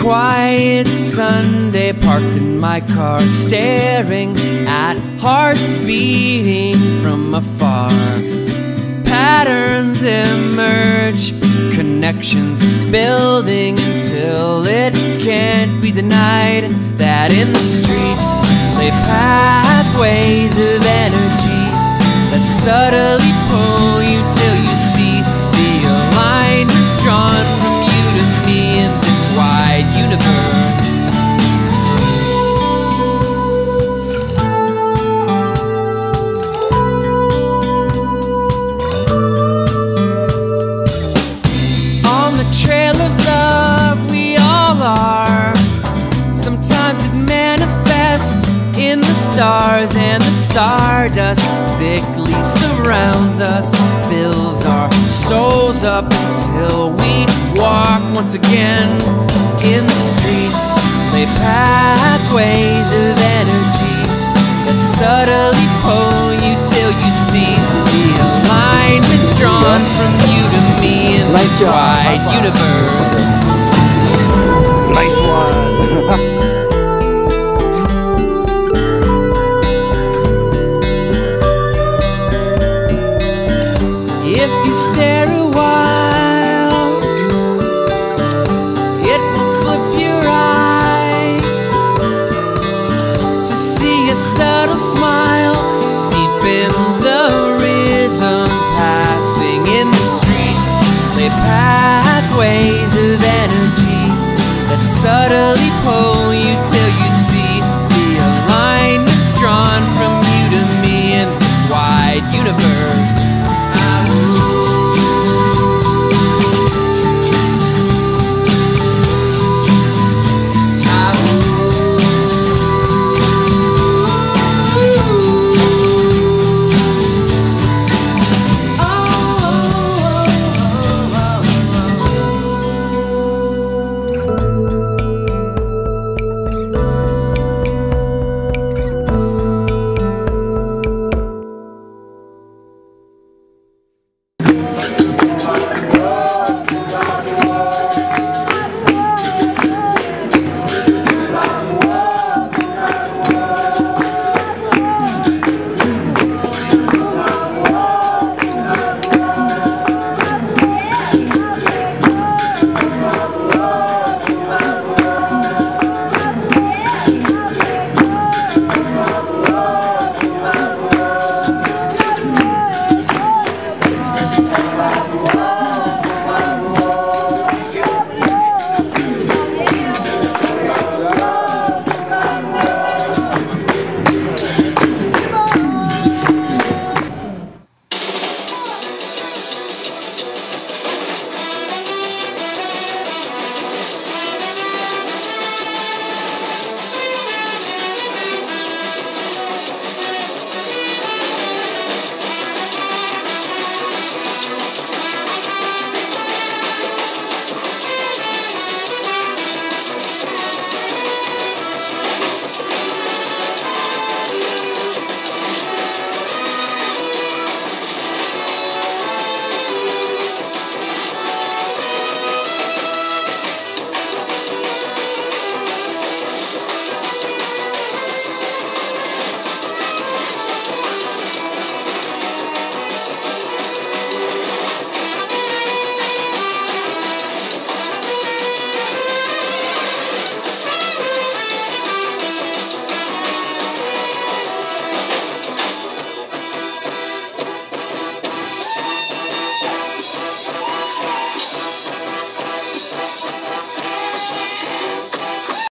quiet Sunday, parked in my car, staring at hearts beating from afar. Patterns emerge, connections building until it can't be denied that in the streets lay pathways of energy that subtly pull you till you see the alignments drawn from you to me in this wide universe. Stars and the stardust thickly surrounds us, fills our souls up until we walk once again in the streets. Lay pathways of energy that subtly pull you till you see the alignments drawn from you to me in this wide universe. Nice one. If you stare a while, it will flip your eye to see a subtle smile deep in the rhythm passing in the streets. Lay pathways of energy that subtly pulls